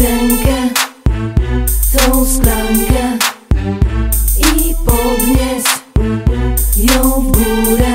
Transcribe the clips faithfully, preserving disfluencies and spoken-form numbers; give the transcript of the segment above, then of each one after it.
rękę, tą szklankę i podnieś ją w górę.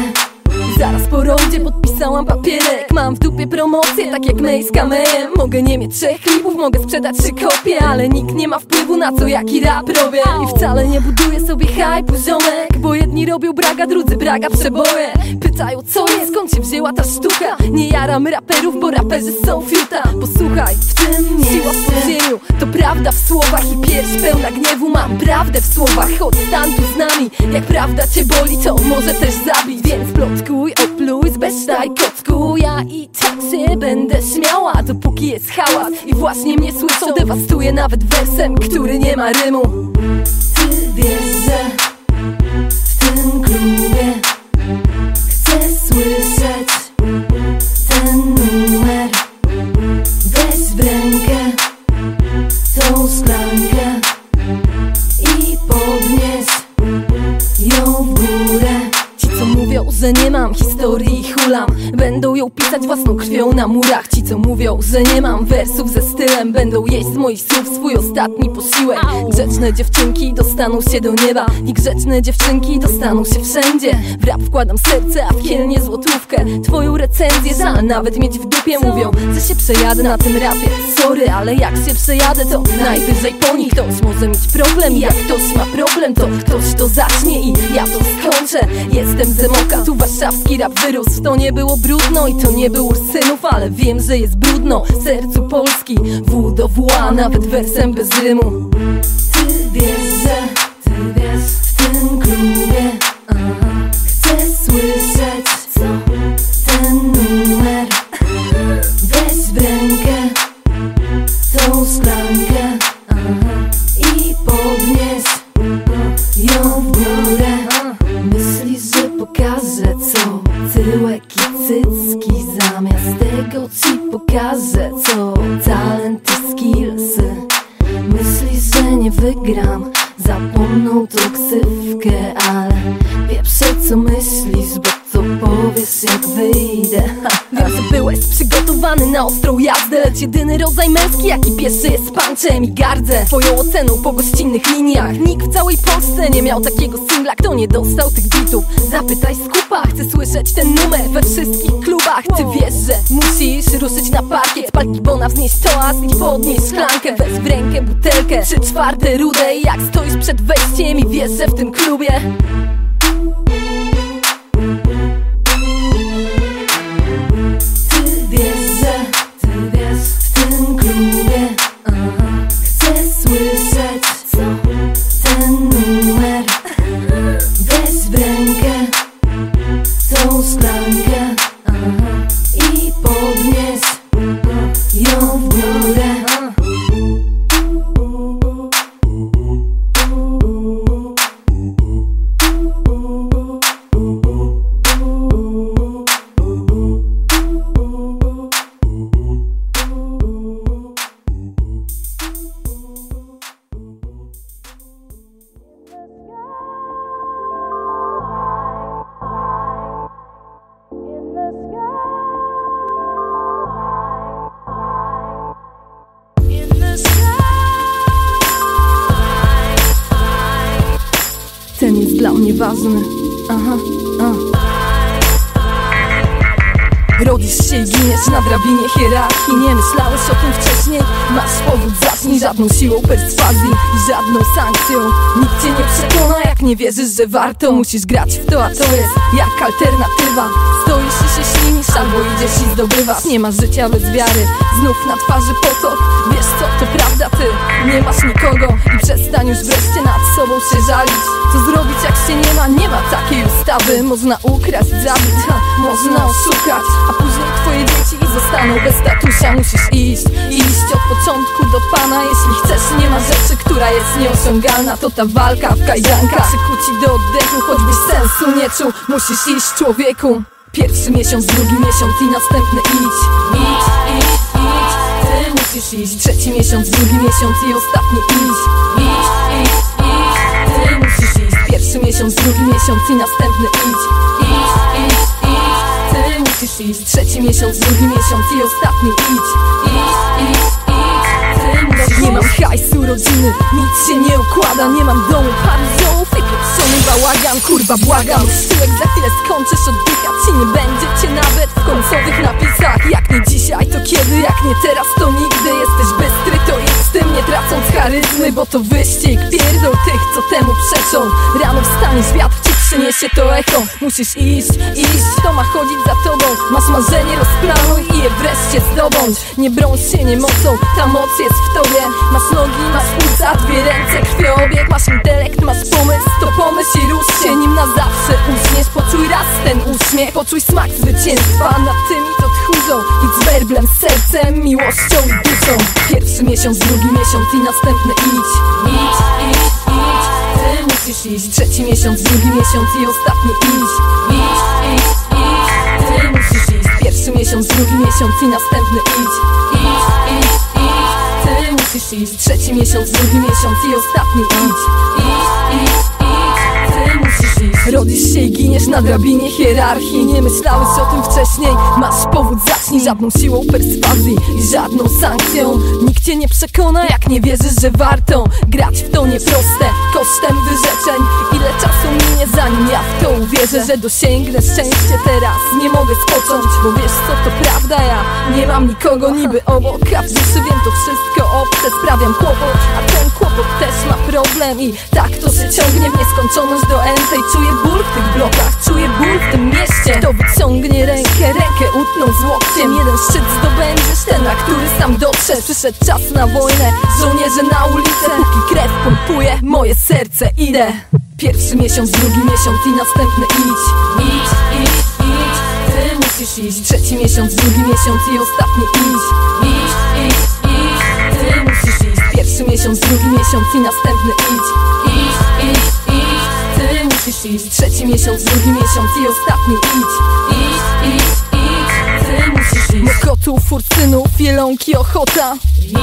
Zaraz po rondzie podpisałam papierek. Mam w dupie promocję, tak jak May z Kamejem. Mogę nie mieć trzech klipów, mogę sprzedać trzy kopie, ale nikt nie ma wpływu na co jaki rap robię. I wcale nie buduję sobie hype'u, ziomek, bo jedni robią Braga, drudzy Braga przeboje. Pytają co jest, skąd się wzięła ta sztuka. Nie jaram raperów, bo raperzy są fiuta. Posłuchaj, w tym jest siła w podziemiu. To prawda w słowach i pierś pełna gniewu. Mam prawdę w słowach, chodź stan tu z nami. Jak prawda cię boli, to może też zabić. Więc plotku opluj, zbesztaj, kocku. Ja i tak się będę śmiała, dopóki jest hałas i właśnie mnie słyszą. Dewastuję nawet wersem, który nie ma rymu. Ty wiesz, że w tym klubie chcę słyszeć ten numer. Weź w rękę tą szklankę i podnieś ją w górę. Mówią, że nie mam historii i hulam, będą ją pisać własną krwią na murach. Ci co mówią, że nie mam wersów ze stylem, będą jeść z moich słów swój ostatni posiłek. Grzeczne dziewczynki dostaną się do nieba i grzeczne dziewczynki dostaną się wszędzie. W rap wkładam serce, a w kielnie złotówkę. Twoją recenzję żal nawet mieć w dupie. Mówią, że się przejadę na tym rapie. Sorry, ale jak się przejadę, to najwyżej po nich. Ktoś może mieć problem i jak ktoś ma problem, to ktoś to zacznie i ja to skończę. Jestem ze Moka, tu warszawski rap wyrósł. To nie było brudno i to nie było Ursynów, ale wiem, że jest brudno w sercu Polski. W D O W A nawet wersem bez rymu. Ty wiesz, że ty wiesz, w tym klubie chcę słyszeć ten numer. Weź w rękę tą szklankę i podnieś ją w górę. Pokażę co, tyłek i cycki, zamiast tego ci pokażę co, talent i skillsy. Myślisz, że nie wygram, zapomną tą ksywkę, ale wieprzę co myślisz, bo co powiesz jak wyjdę. Wiem, że byłeś przygotowany na ostrą jazdę, lecz jedyny rodzaj męski jaki pierwszy jest punczem i gardzę twoją oceną po gościnnych liniach. Nikt w całej Polsce nie miał takiego singla, kto nie dostał tych bitów. Zapytaj skupa, chcę słyszeć ten numer we wszystkich klubach. Ty wiesz, że musisz ruszyć na parkiet, spal gibona, wznieść toast i podnieść szklankę. Weź w rękę butelkę, trzy czwarte rude i jak stoisz przed wejściem i wiesz, że w tym klubie ważny. Aha, aha. Rodzisz się i giniesz na drabinie hierarchii. Nie myślałeś o tym wcześniej? Masz powód, zacznij. Żadną siłą perswazji i żadną sankcją nikt cię nie przekona, jak nie wierzysz, że warto. Musisz grać w to, a to jest jak alternatywa. Stoisz i się ślinisz, albo idziesz i zdobywasz. Nie masz życia bez wiary, znów na twarzy potok. Wiesz co, to prawda, ty nie masz nikogo i przestań już wreszcie nad sobą się żalić. Co zrobić jak się nie ma? Nie ma takiej ustawy. Można ukraść, zabić, ha, można oszukać, a później twoje dzieci i zostaną bez tatusia. Musisz iść, iść od początku do Pana. Jeśli chcesz, nie ma rzeczy, która jest nieosiągalna. To ta walka w kajdankach przykuci do oddechu, choćbyś sensu nie czuł. Musisz iść, człowieku. Pierwszy miesiąc, drugi miesiąc i następny idź. Idź, idź, idź, ty musisz iść. Trzeci miesiąc, drugi miesiąc i ostatni idź. Idź, idź, idź, ty musisz iść. Pierwszy miesiąc, drugi miesiąc i następny idź. Idź, idź, idź, ty musisz iść. Trzeci miesiąc, drugi miesiąc i ostatni idź. Idź, idź, idź, ty musisz iść. rodziny, nic się nie układa. Nie mam domu, paru ziołów i pieprzony bałagan. Kurwa błagam, rozsyłek za chwilę skończysz oddychać i nie będzie cię nawet w końcowych napisach. Jak nie dzisiaj, to kiedy? Jak nie teraz, to nigdy. Jesteś bystry, to idź z tym, nie tracąc charyzmy, bo to wyścig. Pierdol tych, co temu przeczą. Rano wstaniesz, wiatr ci przyniesie to echo. Musisz iść, iść, to ma chodzić za tobą. Masz marzenie, rozplanuj i je wreszcie zdobądź. Nie brąź się niemocą, ta moc jest w tobie. Masz nogi, masz płuca, dwie ręce, krwioobieg. Masz intelekt, masz pomysł, to pomysł i rusz się nim na zawsze. Uśmiesz, poczuj raz ten uśmiech. Poczuj smak zwycięstwa nad tymi, co tchórzą. Idź werblem, sercem, miłością i duszą. Pierwszy miesiąc, drugi miesiąc i następny idź. Idź, idź, idź, ty musisz iść. Trzeci miesiąc, drugi miesiąc i ostatni idź. Idź, idź, idź, ty musisz iść. Pierwszy miesiąc, drugi miesiąc i następny idź. Idź, idź, idź, ty musisz iść. Trzeci miesiąc, drugi miesiąc i ostatni idź. Idź, idź, idź, ty musisz iść. Rodzisz się i giniesz na drabinie hierarchii. Nie myślałeś o tym wcześniej, masz powód, zacznij. Żadną siłą perswazji i żadną sankcją nikt cię nie przekona, jak nie wierzysz, że warto grać w to nieproste kosztem wyrzeczeń. Ile czasu minie, zanim ja w to uwierzę, że dosięgnę szczęście teraz. Nie mogę spocząć, bo wiesz co, to prawda, ja nie mam nikogo niby obok, a w duszy wiem to wszystko obce. Sprawiam kłopot, a ten kłopot też ma problem i tak to się ciągnie w nieskończoność do E N C. Czuję ból w tych blokach, czuję ból w tym mieście. Kto wyciągnie rękę, rękę utną z łokciem. Jeden szczyt zdobędziesz, ten, na który sam dotrzesz. Przyszedł czas na wojnę, żołnierze na ulicę. Póki krew pompuje moje serce, idę. Pierwszy miesiąc, drugi miesiąc i następny idź. Idź, idź, idź, ty musisz iść. Trzeci miesiąc, drugi miesiąc i ostatni idź. Idź, idź, idź, ty musisz iść. Pierwszy miesiąc, drugi miesiąc i następny idź. Idź, idź, idź, ty musisz iść. Trzeci miesiąc, drugi miesiąc i ostatni idź. Idź, idź, idź, ty musisz iść. Mokotów, Ursynów, Jelonki, Ochota. Idź, idź,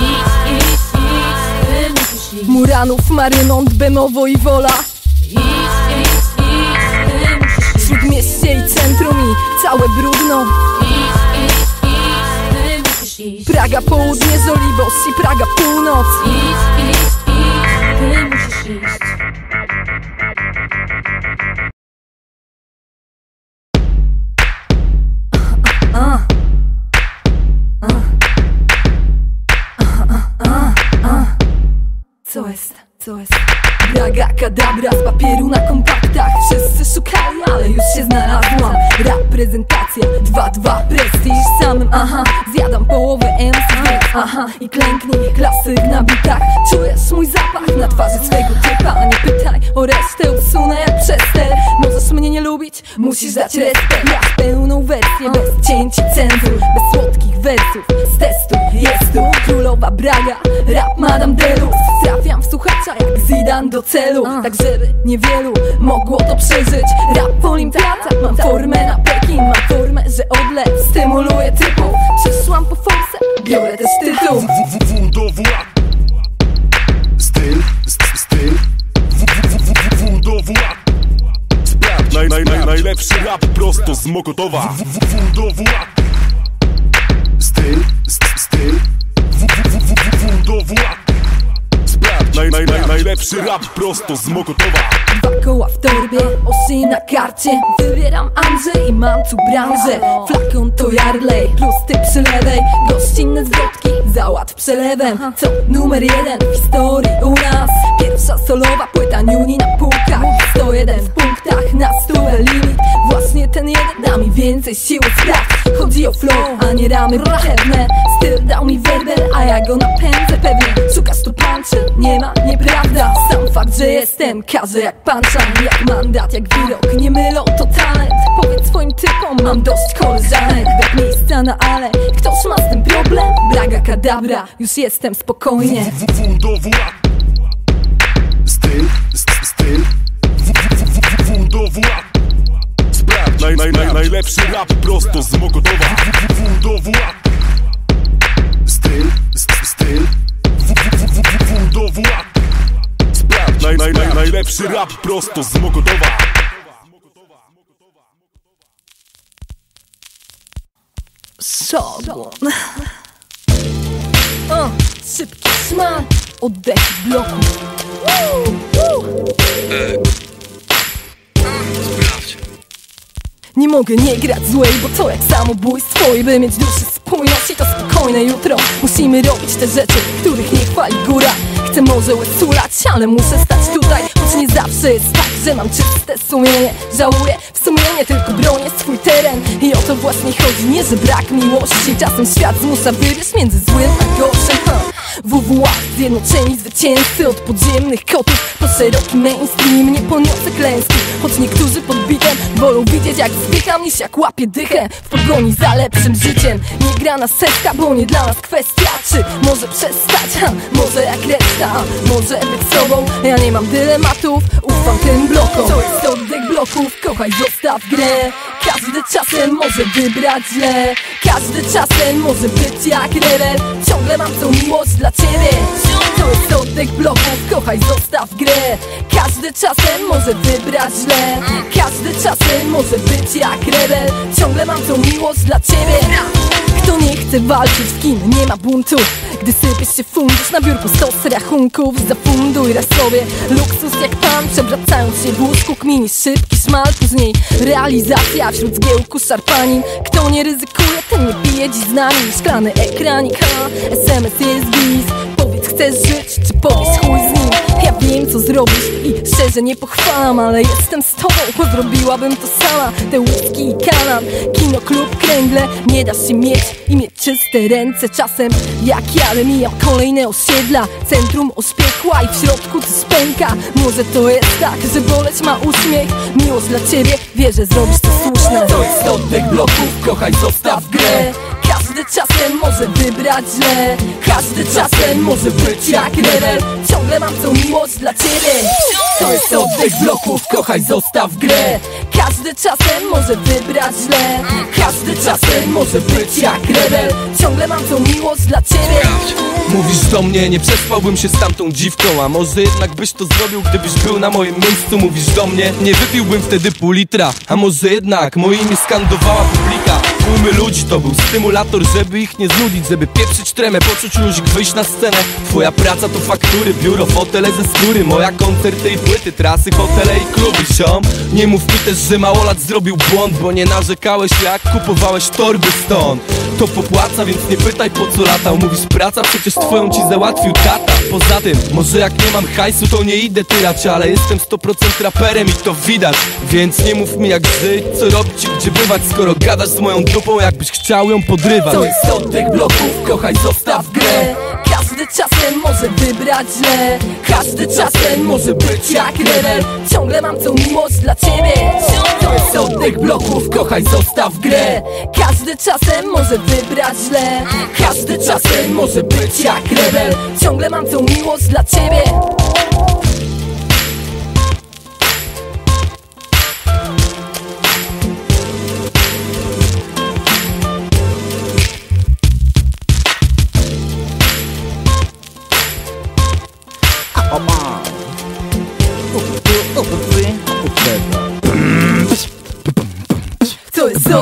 idź, ty musisz iść. Muranów, Marymont, Bemowo i Wola. Śródmieście i centrum i całe brudno. Praga południe, Zolibosy, Praga północ. Co jest? Co jest? Braggacadabra z papieru na kompaktach. Wszyscy szukali, ale już się znalazłam. Reprezentacja, dwa dwa, prestiż samym, aha. Zjadam połowę E N C, więc aha. I klęknij, klasyk na bitach. Czujesz mój zapach na twarzy swego typa. A nie pytaj o resztę, usunę jak przester. Możesz mnie nie lubić, musisz dać respekt. Ja z pełną wersję, bez cięć i cenzur. Bez słodkich wersów, z testu jest tu. Królowa Braga, rap Madame Deluxe. Trafiam w słuchacza jak Zidane do celu, uh. tak żeby niewielu mogło to przeżyć. Rap po nim tracę, mam formę na Pekin. Mam formę, że odlec, stymuluję typu. Przyszłam po forsę, biorę też tytuł. W W A styl, styl W W A. Najlepszy rap prosto z Mokotowa. W W A styl, styl W W A. Naj, naj, naj, najlepszy rap prosto z Mokotowa. Dwa koła w torbie, osi na karcie. Wybieram Andrzej i mam tu branżę. Flakon to Jarlej, plus ty przy lewej. Gościnne zwrotki, załatw przelewem. Co numer jeden w historii u nas. Pierwsza solowa płyta G-Unit na półkach. sto jeden w punktach, na stówę limit. Właśnie ten jeden da mi więcej siły spraw. Chodzi o flow, a nie ramy bitewne. Styl dał mi werbel, a ja go napędzę pewnie. Szukasz tu punchy? Nie ma, nieprawda. Sam fakt, że jestem, każę jak puncha. Jak mandat, jak wyrok, nie mylą to talent. Powiedz swoim typom, mam dość koleżanek. Brak miejsca na ale, ktoś ma z tym problem? Braggacadabra, już jestem spokojnie. W W A styl, styl W W A. Naj, naj, naj, najlepszy rap prosto z Mokotowa. W W A styl, styl W W A. Naj, naj, naj, najlepszy rap prosto z Mokotowa. Szodło. O, szybki smak. oddech bloku. Eee. Sprawdź. Nie mogę nie grać złej, bo to jak samobójstwo. I by mieć duszy spójność i to spokojne jutro. Musimy robić te rzeczy, których nie chwali góra. Chcę może łesulać, ale muszę stać tutaj. Choć nie zawsze jest tak, że mam czyste sumienie. Żałuję, w sumienie tylko bronię swój teren. I o to właśnie chodzi, nie że brak miłości. Czasem świat zmusza wyryć między złym a gorszym. W W A, zjednoczeni zwycięzcy od podziemnych kotów po szeroki mainstream, nie poniosę klęski. Choć niektórzy pod bitem wolą widzieć jak zdycham niż jak łapię dychę w pogoni za lepszym życiem. Nie gra na setka, bo nie dla nas kwestia, czy może przestać, ha, może jak reszta, ha, może być sobą. Ja nie mam dylematów, ufam tym blokom. To jest oddech bloków, kochaj, zostaw grę. Każdy czasem może wybrać źle. Każdy czasem może być jak rewel. Ciągle mam tą miłość dla ciebie. To jest oddech bloków, kochaj, zostaw grę. Każdy czasem może wybrać źle. Każdy czasem może być jak rewel. Ciągle mam tą miłość dla ciebie. Kto nie chce walczyć, z kim nie ma buntu. Gdy sypiesz się fundusz na biurku stos rachunków, zafunduj raz sobie luksus jak pan, przewracając się w łóżku kmini szybki szmal, później realizacja wśród zgiełku szarpanin. Kto nie ryzykuje, ten nie pije dziś z nami. Szklany ekranik, ha, S M S jest bis. Powiedz chcesz żyć, czy powiedz chuj z nim. Ja wiem co zrobisz i szczerze nie pochwalam, ale jestem z tobą, bo zrobiłabym to sama. Te whisky i kanap, kino, klub, kręgle. Nie dasz się mieć i mieć czyste ręce. Czasem jak jadę mijam kolejne osiedla. Centrum ośpiekła i w środku coś pęka. Może to jest tak, że boleć ma uśmiech. Miłość dla ciebie, wierzę, zrobisz to słuszne. To jest oddech bloków, kochaj, zostaw grę. Każdy czasem może wybrać źle. Każdy czasem może być jak rewel. Ciągle mam tą miłość dla ciebie. To jest oddech bloków, kochaj, zostaw grę. Każdy czasem może wybrać źle. Każdy czasem może być jak rewel. Ciągle mam tą miłość dla ciebie. Mówisz do mnie, nie przespałbym się z tamtą dziwką. A może jednak byś to zrobił, gdybyś był na moim miejscu. Mówisz do mnie, nie wypiłbym wtedy pół litra. A może jednak moje imię skandowała publika. Tłumy ludzi to był stymulator, żeby ich nie znudzić. Żeby pieprzyć tremę, poczuć luzik, wyjść na scenę. Twoja praca to faktury, biuro, fotele ze skóry. Moja koncerty i płyty, trasy, hotele i kluby, ziom. Nie mów mi też, że małolat zrobił błąd. Bo nie narzekałeś jak kupowałeś torby stąd. To popłaca, więc nie pytaj po co latał. Mówisz praca, przecież twoją ci załatwił tata. Poza tym, może jak nie mam hajsu to nie idę tyrać. Ale jestem sto procent raperem i to widać. Więc nie mów mi jak żyć, co robić i gdzie bywać. Skoro gadasz z moją dupą, jakbyś chciał ją podrywać. To jest oddech bloków, kochaj, zostaw grę. Każdy czasem może wybrać źle. Każdy czasem może być jak rewel. Ciągle mam tą miłość dla ciebie. To jest oddech bloków, kochaj, zostaw grę. Każdy czasem może wybrać źle. Każdy czasem może być jak rewel. Ciągle mam tą miłość dla ciebie.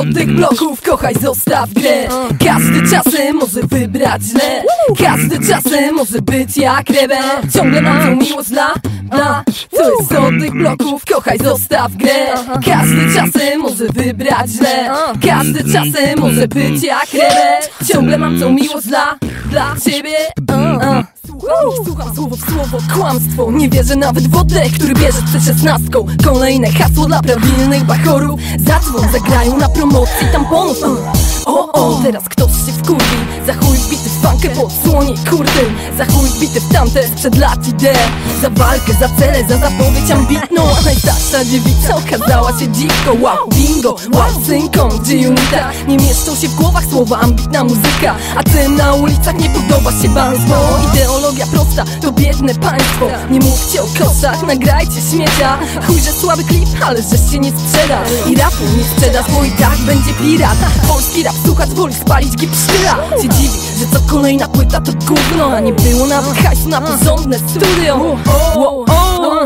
Oddech bloków, kochaj, zostaw grę. Każdy czasem może wybrać źle. Każdy czasem może być jak rewel. Ciągle mam tą miłość dla, dla. To jest oddech bloków, kochaj, zostaw grę. Każdy czasem może wybrać źle. Każdy czasem może być jak rewel. Ciągle mam tą miłość dla, dla ciebie. Słucham, słucham słowo w słowo, kłamstwo. Nie wierzę nawet w oddech, który bierze przed szesnastką. Kolejne hasło dla prawilnych bachorów. Zadzwon, zagrają na promocji tamponów. O, o, teraz ktoś się wkurwi. Za chuj bity w bankę po odsłonie kurtym. Za chuj bity w tamte sprzed lat idee. Za walkę, za cele, za zapowiedź ambitną. A najstarsza dziewica okazała się dziwką. Wow, bingo, wow, synką G-Unita. Nie mieszczą się w głowach słowa ambitna muzyka. A tym na ulicach nie podoba się banzbo. Ideologia prosta, to biedne państwo. Nie mówcie o koszach, nagrajcie śmiecia. Chuj, że słaby klip, ale żeś się nie sprzeda. I rapu nie sprzedasz, bo i tak będzie pirat. Polski rap słuchacz woli spalić gipsztyla. Się dziwi, że co kolejna płyta to gówno. A nie było nawet hajsu na porządne studio. O, o, o,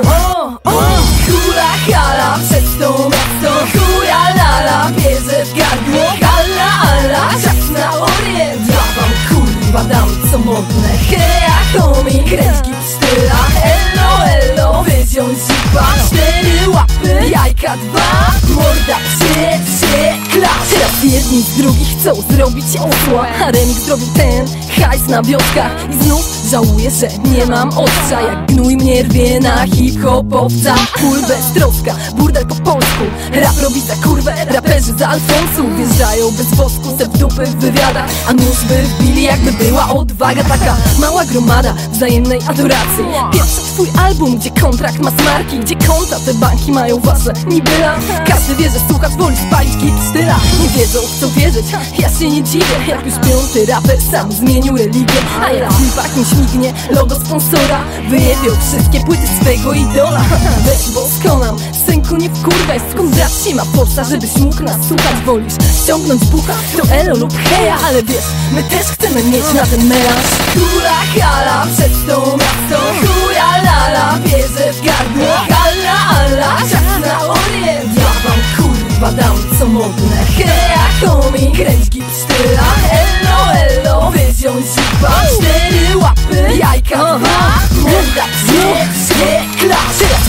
o. Hura hala przez to miasto. Hura lala bierze w gardło. Hala hala czas na orient. Ja wam kurwa dam co modne. Heja komi. i krętki psztyla. Ello, ello, wyciąć zipa. Cztery łapy, jajka dwa, morda trzy, trzy, klasz. Teraz jedni z drugich chcą zrobić osła, a remik zrobił ten hajs na wioskach. I znów żałuję, że nie mam ostrza, jak gnój mnie rwie na hip-hopowca. Kurwę stroska, burdel po polsku, rap robi za kurwę, raperzy za Alfonsu. Wjeżdżają bez wosku, se w dupy w wywiadach, a nóż by wbili, jakby była odwaga. Taka mała gromada wzajemnej adoracji. Pierwszy twój album, gdzie kontrakt ma smarki, gdzie konta te banki mają wasze nibyla. Każdy wie, że słuchacz woli spalić git styla. Nie wiedzą w co wierzyć, ja się nie dziwię, jak już piąty raper sam zmienił religię. A ja w nie śmignie logo sponsora, wyjebią wszystkie płyty swego idola. Weź bo skonam, synku nie wkurwaj, skąd brat się ma forsa, żebyś mógł nas słuchać. Wolisz ściągnąć buka, to elo lub heja, ale wiesz, my też chcemy mieć na ten melanż. Kula hala przed tą miasto, chuja lala, bierze w gardło. Hala ala, czas na orient, ja wam kurwa dam co modne. Heja komi, kręć git sztyla, elo elo, wyziąć zipa. Cztery łapy, jajka dwa, morda trzy, klasz.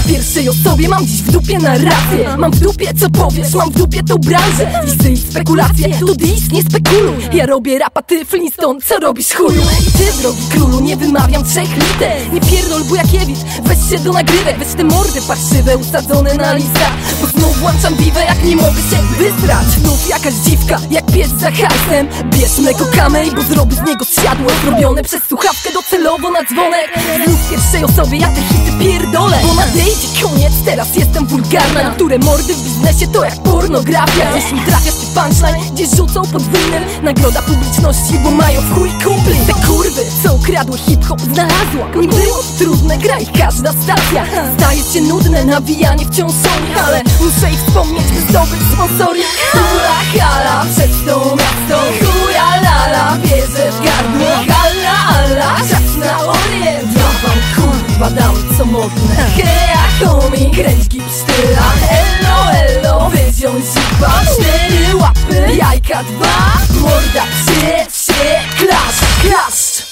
Pierwszej osobie mam dziś w dupie narrację, mam w dupie co powiesz, mam w dupie tą branżę. Listy i spekulacje, to dis, nie spekuluj. Ja robię rapa, ty Flintstone, co robisz chuju? I ty drogi królu, nie wymawiam trzech liter. Nie pierdol Bujakiewicz, weź się do nagrywek, weź te mordy parszywe usadzone na listach. Bo znów włączam biwę, jak nie mogę się wysrać. Znów jakaś dziwka, jak pies za hajsem. Bierz mleko kamej, bo zrobię z niego siadło zrobione przez słuchawkę docelowo na dzwonek. Znów pierwszej osobie, ja te hity pierdolę, bo nadejdzie koniec, teraz jestem wulgarna. Niektóre mordy w biznesie to jak pornografia. Jeśli trafiasz ty punchline, gdzie rzucą pod winem, nagroda publiczności, bo mają w chuj kumpli. Te kurwy, co ukradły hip-hop, znalazła. Nie było trudne, gra i każda stacja. Staje się nudne, nawijanie wciąż są, ale muszę ich wspomnieć, by zdobyć sponsoring. Kula hala przed tą miasto, chuja lala, bierze w gardło. Hala ala, czas na orient, ja wam kurwa dam co modne. Heja komi, kręć git sztyla, elo elo, wyziąć zipa. Cztery łapy, jajka dwa, morda trzy, trzy, klasz, klasz.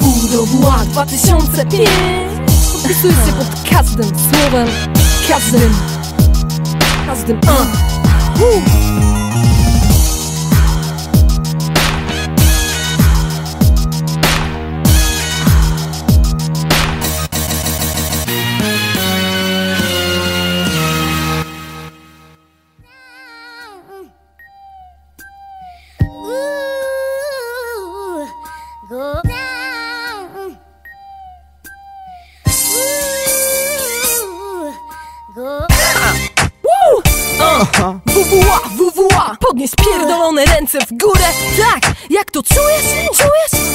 W D O W A dwa tysiące pięć. Podpisuj się pod każdym słowem, każdym, każdym. uh. W W A, podnieś pierdolone ręce w górę. Tak, jak to czujesz? Czujesz?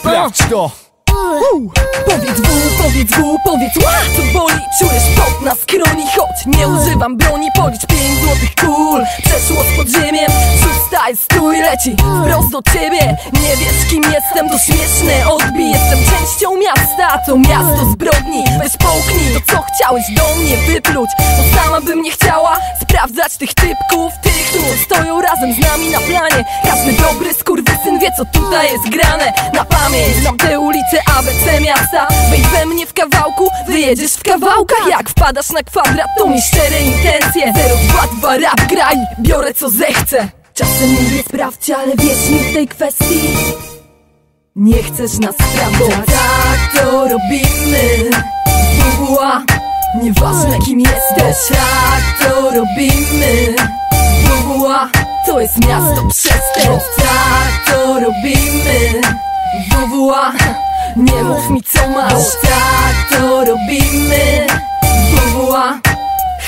Sprawdź to. Uh, powiedz W, powiedz W, powiedz ła, co boli, czujesz pot na skroni. Choć nie używam broni, policz pięć złotych kul. Przeszło z podziemiem, szósta jest tu i leci wprost do ciebie. Nie wiesz kim jestem, to śmieszne odbij. Jestem częścią miasta, to miasto zbrodni. Weź połknij to co chciałeś do mnie wypluć, bo sama bym nie chciała sprawdzać tych typków. Tych, którzy stoją razem z nami na planie. Każdy dobry skurwysyn wie co tutaj jest grane. Na pamięć znam te ulice A B C miasta. Wejdź we mnie w kawałku, wyjedziesz w kawałkach. Jak wpadasz na kwadrat, to mi szczere intencje. zero dwa dwa rap graj, biorę co zechcę. Czasem mówię sprawdź, ale wierz mi w tej kwestii, nie chcesz nas sprawdzać. Tak to robimy, W W A, nieważne kim jesteś. Tak to robimy, W W A, to jest miasto przestępstw. Tak to robimy, W W A, nie mów mi co masz. Tak to robimy, W W A,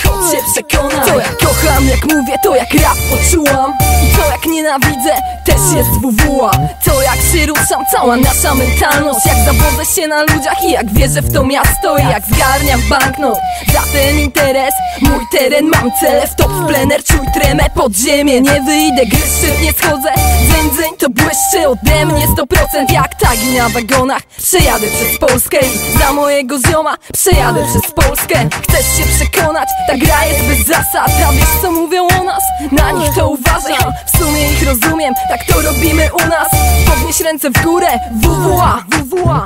chodź się przekonaj. To jak kocham, jak mówię, to jak rap poczułam. I to jak nienawidzę, też jest W W A. To jak się ruszam, cała nasza mentalność. Jak zawodzę się na ludziach i jak wierzę w to miasto. I jak zgarniam banknot za ten interes. Mój teren, mam cele w top, w plener, czuj tremę. Pod ziemię nie wyjdę, gry szczyt nie schodzę. Dzyń, dzyń, to błyszczy ode mnie sto procent. Jak tagi na wagonach, przejadę przez Polskę. I za mojego zioma, przejadę przez Polskę. Chcesz się przekonać? Ta gra jest bez zasad, a wiesz co mówią o nas? Na nich to uważaj, w sumie ich rozumiem, tak to robimy u nas. Podnieś ręce w górę, W W A, W W A,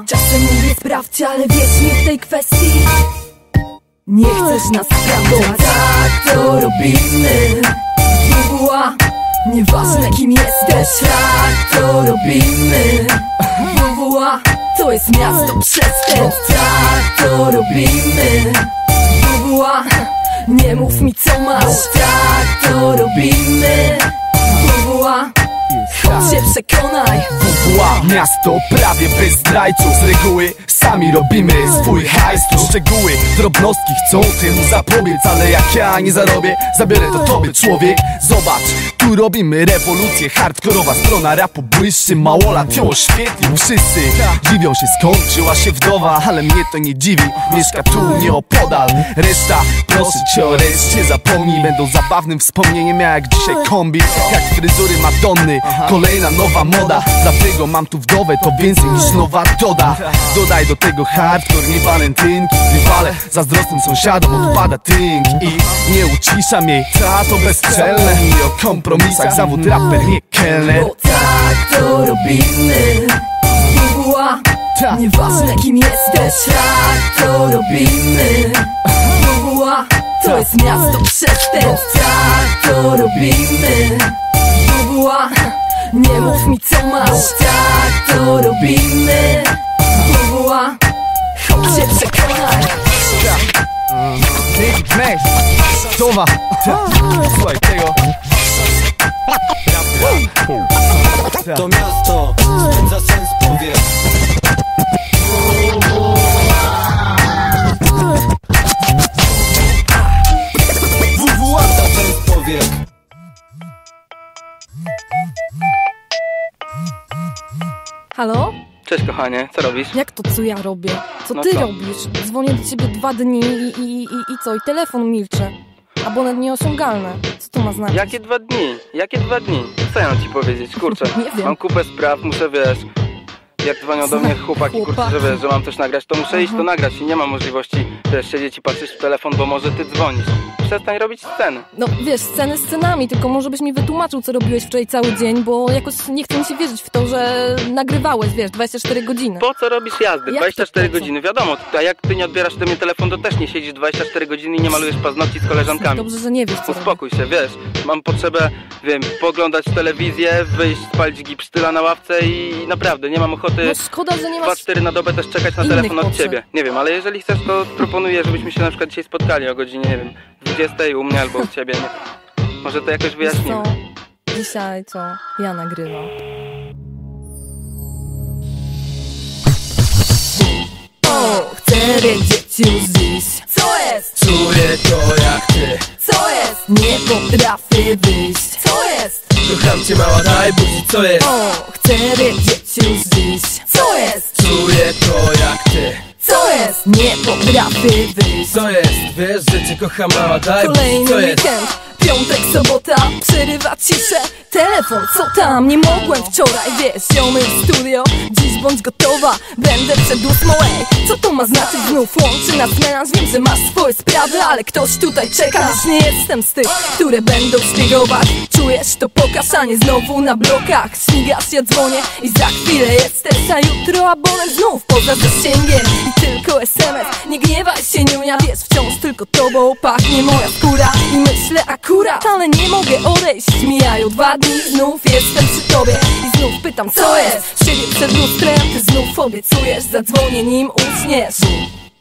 fakcie, ale wiesz mi w tej kwestii. Nie chcesz nas sprawdzać, tak to robimy. W W A, nieważne kim jesteś, tak to robimy. W W A, to jest miasto przestępstw, tak to robimy. W W A, nie mów mi co masz, tak to robimy. W W A, chodź się przekonaj. W W A, miasto prawie bez zdrajców. Z reguły sami robimy swój hajs. Szczegóły, drobnostki chcą tym zapobiec, ale jak ja nie zarobię, zabiorę to tobie, człowiek. Zobacz, tu robimy rewolucję, hardkorowa strona rapu błyszczy, małolat ją oświetlił. Wszyscy dziwią się skąd wzięła się wdowa, ale mnie to nie dziwi, mieszka tu nieopodal. Reszta, proszę cię o reszcie zapomnij. Będą zabawnym wspomnieniem ja jak dzisiaj kombi, jak fryzury Madonny, kolejna nowa moda. Dlatego mam tu wdowę, to więcej niż nowa doda. Dodaj do tego hardcore, nie walentynki. Rywale zazdrosnym sąsiadom odpada tynk i nie uciszam jej, ta to bezczelne i o kompromis. Zawód raper, nie kelner. Bo tak to robimy. W W A, nieważne kim jesteś, tak to robimy. W W A, to jest miasto przestępstw, tak to robimy. W W A, nie mów mi co masz, tak to robimy. W W A, chodź się przekonaj. Towa, słuchaj tego. To miasto spędza sens powiek. W W A za sens powiek. Halo? Cześć kochanie, co robisz? Jak to co ja robię? Co no ty co? robisz? Dzwonię do ciebie dwa dni i, i, i, i co? I telefon milczy. Abonent nieosiągalny. Co to ma znaczyć? Jakie dwa dni? Jakie dwa dni? Co ja mam ci powiedzieć? Kurczę, mam kupę spraw, muszę wiesz... Jak dzwonią do mnie chłopaki, kurczę, że wiesz, że mam coś nagrać, to muszę iść to nagrać i nie ma możliwości wiesz, siedzieć i patrzeć w telefon, bo może ty dzwonisz. Przestań robić sceny. No wiesz, sceny scenami, tylko może byś mi wytłumaczył, co robiłeś wczoraj cały dzień, bo jakoś nie chcę mi się wierzyć w to, że nagrywałeś, wiesz, dwadzieścia cztery godziny. Po co robisz jazdy? Jak dwadzieścia cztery godziny, wiadomo, a jak ty nie odbierasz do mnie telefon, to też nie siedzisz dwadzieścia cztery godziny i nie malujesz paznokci z koleżankami. Dobrze, że nie wiesz, co Uspokój robię. się, wiesz, mam potrzebę, wiem, poglądać telewizję, wyjść, spalić gipsztyla na ławce i naprawdę, nie mam ochoty. No szkoda, że nie masz dwadzieścia cztery na dobę też czekać na telefon od ciebie. Nie wiem, ale jeżeli chcesz, to proponuję, żebyśmy się na przykład dzisiaj spotkali o godzinie, nie wiem, dwudziestej u mnie albo u ciebie. Nie. Może to jakoś wyjaśnimy. Co? Dzisiaj co? Ja nagrywam. O, chcę wiedzieć już dziś. Co jest? Czuję to jak ty. Co jest? Nie potrafię wyjść. Co jest? Kocham cię mała, daj buzi, co jest? O, chcę wiedzieć już dziś. Co jest? Czuję to jak ty. Co jest? Nie potrafię wyjść. Co jest? Wiesz, że cię kocham mała, daj buzi, co jest? Kolejny weekend, piątek, sobota, przerywa ciszę. Telefon, co tam? Nie mogłem wczoraj, wiesz, ziomy w studio. Dziś bądź gotowa, będę przed ósmą. Ej, co to ma znaczyć? Znów łączy nas melanż. Wiem, że masz swoje sprawy, ale ktoś tutaj czeka. Już nie jestem z tych, które będą szpiegować. Czujesz to pokaż, a nie znowu na blokach. Śmigasz, ja dzwonię i za chwilę jesteś. A jutro abonent znów poza zasięgiem i tylko S M S. Nie gniewaj się, niunia, wiesz, wciąż tylko tobą pachnie moja skóra. I myślę akurat, ale nie mogę odejść. Mijają dwa dni i znów jestem przy tobie i znów pytam co jest. Siebie przed lustrem, ty znów obiecujesz. Zadzwonię nim uśniesz.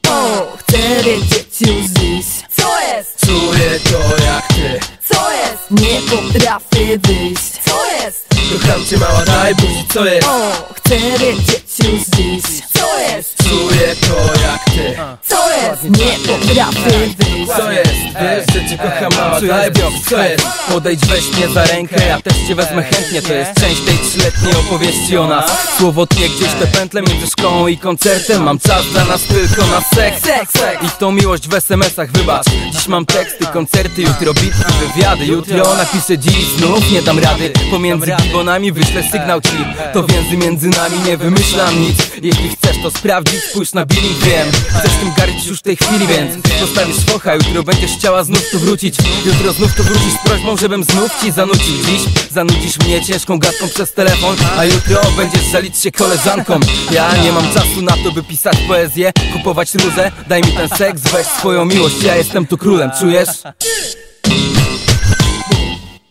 O, chcę wiedzieć już dziś. Co jest? Czuję to jak ty. Co jest? Nie potrafię wyjść. Co jest? Kocham cię mała, daj buzi, co jest? O, chcę wiedzieć już dziś. Co jest? Czuję to jak ty. Co jest? Nie potrafię wyjść. Co jest? Wiesz, że cię kocham mała, daj buzi, co jest? Podejdź, weź mnie za rękę, ja też cię wezmę chętnie. To jest część tej trzyletniej opowieści o nas. Słowotnie gdzieś te pętle między szkołą i koncertem. Mam czas dla nas tylko na seks i tą miłość w S M S-ach, wybacz. Dziś mam teksty, koncerty, jutro bitki, wywiady. Jutro napiszę dziś, znów nie dam rady. Pomiędzy gibonami wyślę sygnał ci. To więzy między nami, nie wymyślam nic. Jeśli chcesz to sprawdzić, spójrz na billing, wiem. Chcesz tym gardzić już w tej chwili, więc zostawisz focha, jutro będziesz chciała znów tu wrócić. Jutro znów tu wrócisz z prośbą, żebym znów ci zanucił. Dziś zanudzisz mnie ciężką gadką przez telefon, a jutro będziesz żalić się koleżankom. Ja nie mam czasu na to, by pisać poezję, kupować różę. Daj mi ten seks, weź swoją miłość, ja jestem tu królem, czujesz?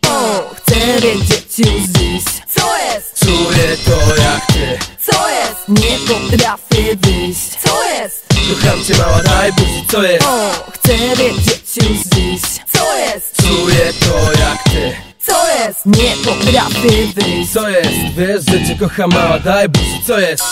O, chcę wiedzieć już dziś, co jest? Czuję to jak ty, co jest? Nie potrafię wyjść, co jest? Kocham cię mała, daj buzi, co jest? O, chcę wiedzieć już dziś, co jest? Czuję to jak ty, co jest? Nie potrafię wyjść, co jest? Wiesz, że cię kocham mała, daj buzi, co jest?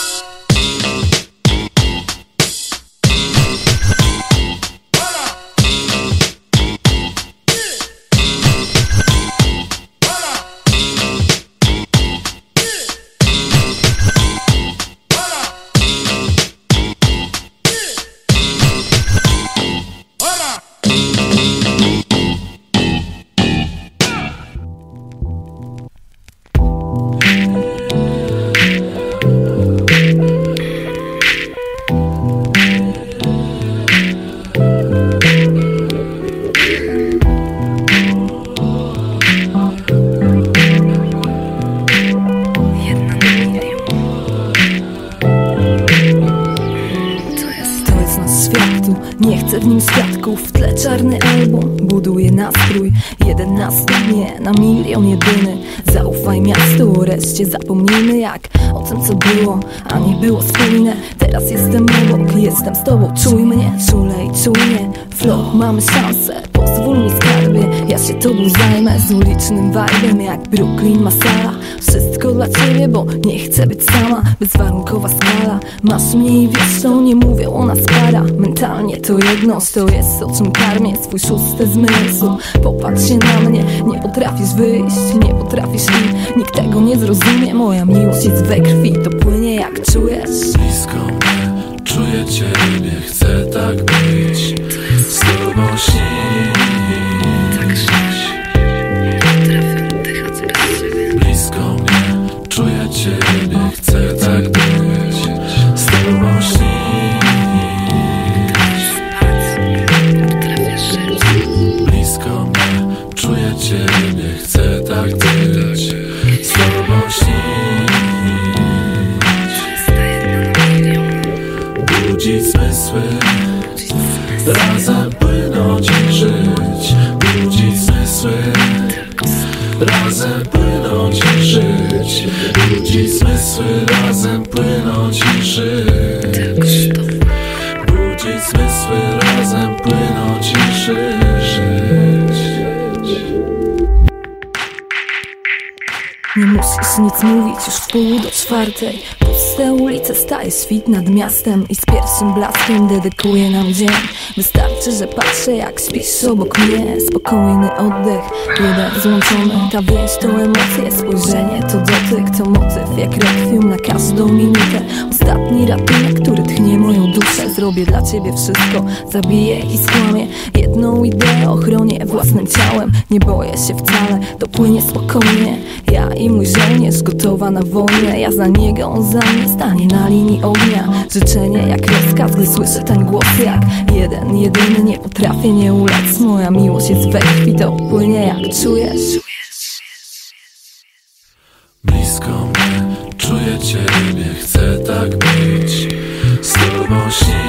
W tle czarny album buduje nastrój, jeden nastanie na milion jedyny. Zaufaj miastu, reszcie zapomnijmy jak o tym co było, a nie było wspólne. Teraz jestem obok, jestem z tobą, czuj mnie, czulej, czuj mnie. Flow, mamy szansę, pozwól mi skarbie, ja się tobą zajmę. Z ulicznym vibe'em jak Brooklyn, Masala. Wszystko dla ciebie, bo nie chcę być sama. Bezwarunkowa skala, masz mnie i wiesz co, nie mówią o nas para. Mentalnie to jedność, to jest o czym karmię swój szósty zmysł. Popatrz się na mnie, nie potrafisz wyjść, nie potrafisz i nikt tego nie zrozumie. Moja miłość jest we krwi, to płynie jak czujesz. Blisko mnie, czuję ciebie, chcę tak być, z tobą śnić. Blisko mnie, czuję ciebie, chcę tak być, z tobą śnić. Blisko mnie, czuję ciebie, chcę tak być, z tobą śnić. Budzić zmysły, razem płynąć i żyć. Budzić zmysły, razem płynąć i żyć. Budzić zmysły, razem płynąć i żyć. Budzić zmysły, razem płynąć i żyć. Nie musisz nic mówić, już w pół do czwartej. Puste ulice, staje świt nad miastem i z pierwszym blaskiem dedykuje nam dzień. Wystarczy, że patrzę jak śpisz obok mnie. Spokojny oddech, jeden złączony. Ta więź to emocje, spojrzenie to dotyk. To motyw jak rekwiem na każdą minutę. Ostatni ratunek, który tchnie moją duszę. Zrobię dla ciebie wszystko, zabiję i skłamię. Jedną ideę ochronię własnym ciałem. Nie boję się wcale, to płynie spokojnie. Ja i mój żołnierz gotowa na wojnę. Ja za niego, on za mnie, stanie na linii ognia. Życzenie jak rozkaz, gdy słyszę ten głos jak jeden, jedyny, nie potrafię nie ulec. Moja miłość jest we krwi, to płynie jak czujesz. Blisko mnie, czuję ciebie, chcę tak być, z tobą śnić.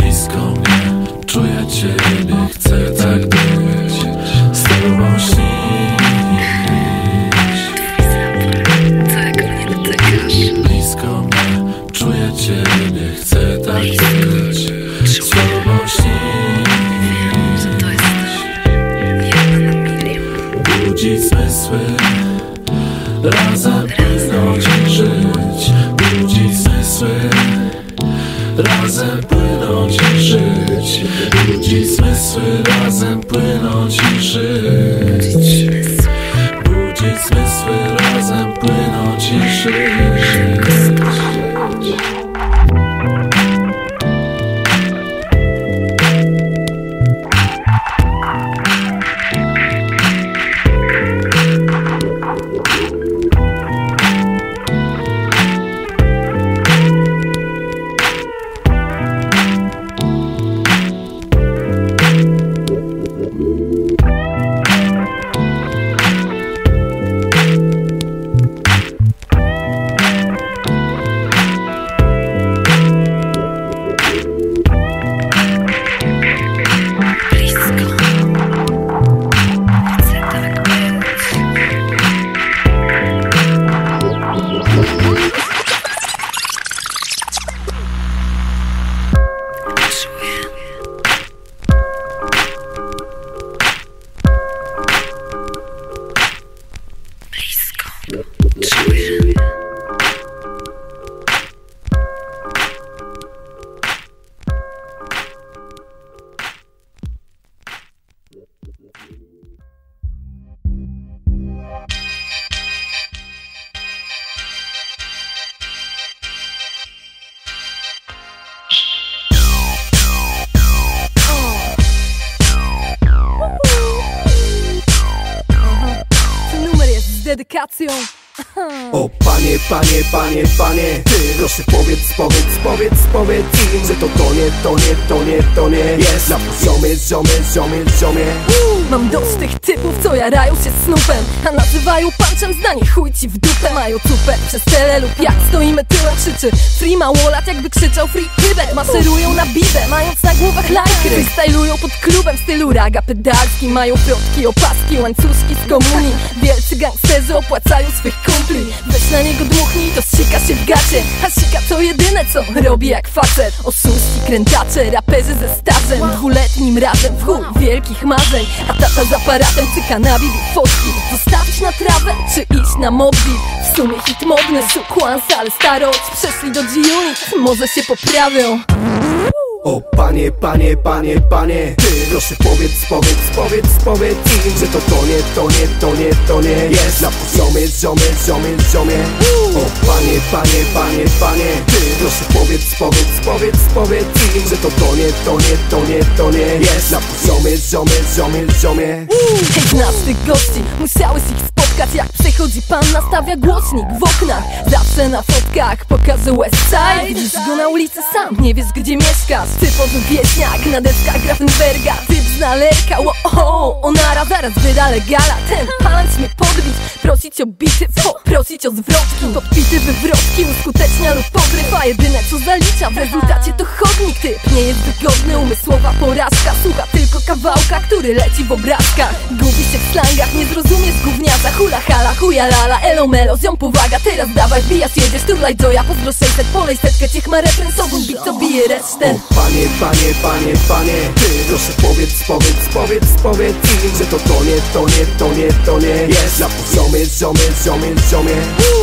Blisko mnie, czuję ciebie, chcę tak być, z tobą śnić. Blisko mnie, czuję ciebie, chcę tak być, z tobą śnić. Budzić zmysły, razem płynąć i żyć. Budzić zmysły, razem płynąć i żyć. Budzić zmysły, razem płynąć i żyć. Budzić zmysły, razem płynąć i żyć. O panie, panie, panie, panie, ty proszę powiedz, powiedz, powiedz, powiedz im, że to to nie, to nie, to nie, to nie jest na poziomie, ziomie, ziomie, ziomie. Mam dość tych typów, co jarają się snupem, a nazywają punczem zdanie, chuj ci w dupę. Mają tupę przez tele lub jak stoimy tyłem krzyczy free małolat, jakby krzyczał free kibet. Maszerują na bibę, mając na głowach lajkry, stylują pod klubem w stylu raga pedalski. Mają plotki, opaski, łańcuszki z komunii. Wielcy gangsterzy opłacają swych kumpli. Weź na niego dmuchnij, to sika się w gacie. A sika to jedyne, co robi jak facet. Oszuści, krętacze, raperzy ze stażem, dwuletnim razem w chuj wielkich marzeń. A tata z aparatem cyka na bibi fotki. Zostawić na trawę, czy iść na modli? W sumie hit modny, szukłansa, ale starość. Przeszli do G-Unit, może się poprawią. O panie, panie, panie, panie, ty proszę powiedz, powiedz, powiedz, powiedz im, że to to nie, to nie, to nie, to nie jest na poziomie, ziomie, ziomie, ziomie. O panie, panie, panie, panie, ty proszę powiedz, powiedz, powiedz, powiedz im, że to to nie, to nie, to nie, to nie jest na poziomie, ziomie, ziomie, ziomie. Tych gości, musiałeś ich spotkać, jak przechodzi pan, nastawia głośnik w oknach. Zawsze na fotkach pokaże Westside. Widzisz go na ulicy sam, nie wiesz gdzie mieszkasz. Typowy wieśniak, na deskach Grafenberga. Typ z nalerka, o o onara, zaraz wyda legala. Ten palanc mnie podbić, prosić o bity, poprosić o zwrotki. Podpity wywrotki, uskutecznia lub pogrywa. Jedyne co zalicza, w rezultacie to chodnik. Typ nie jest wygodny, umysłowa porażka. Słucha tylko kawałka, który leci w obrazkach. Gubi się w slangach, nie zrozumie z gówniaza. Hula hala, chuja lala, elo melo, ziom powaga. Teraz dawaj, wbijasz, jedziesz, turlaj Joya. Pozdro sześćset, polej setkę, ciech ma reprensową. Bit co bije resztę. Panie, panie, panie, panie, ty proszę powiedz, powiedz, powiedz, powiedz im, że to to nie, to nie, to nie, to nie jest na poziomie, ziomie, ziomie, ziomie.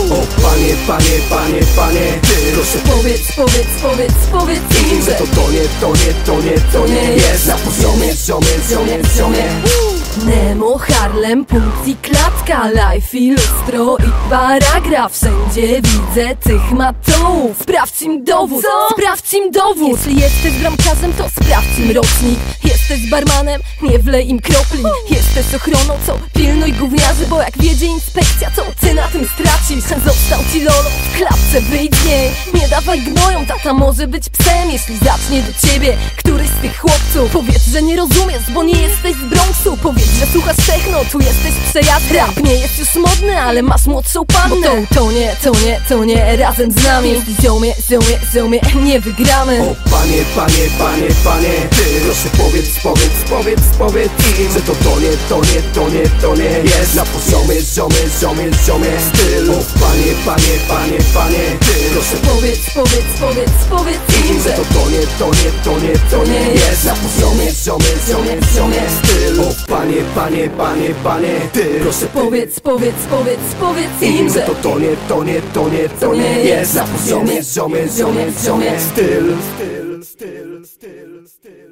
O panie, panie, panie, panie, ty proszę powiedz, powiedz, powiedz, powiedz im, że to to nie, to nie, to nie, to nie jest na poziomie, ziomie, ziomie, ziomie. Nemo, Harlem, punkt i klatka, life i lustro i paragraf. Wszędzie widzę tych matołów. Sprawdź im dowód, co? Sprawdź im dowód. Jeśli jesteś bramkarzem, to sprawdź im rocznik. Jesteś barmanem, nie wlej im kropli. Jesteś ochroną, co? Pilnuj gówniarzy, bo jak wiedzie inspekcja, to ty na tym stracisz. Został ci lolo, w klapce wyjdź z niej. Nie dawaj gnoją, tata może być psem. Jeśli zacznie do ciebie któryś z tych chłopców, powiedz, że nie rozumiesz, bo nie jesteś z Bronxu. Powiedz, że słuchasz techno, tu jesteś przejazdem. Rap nie jest już modny, ale masz młodszą pannę. To, to nie, to nie, to nie, razem z nami. Jeśli ziomie, ziomie, ziomie, nie wygramy. O panie, panie, panie, panie, ty proszę powiedz, powiedz, powiedz, powiedz im, że to to nie, to nie, to nie, to nie jest na poziomie, ziomie, ziomie, ziomie stylu. O panie, panie, panie, panie, ty proszę powiedz, powiedz, powiedz, powiedz im, że to to nie, to nie, to nie, to nie jest na poziomie, ziomie, ziomie, ziomie stylu. Panie, panie, panie, panie, ty proszę powiedz, powiedz, powiedz, powiedz im, że to to nie, to nie, to nie, to nie jest na poziomie, ziomie, ziomie, ziomie styl. Styl, styl, styl, styl, styl.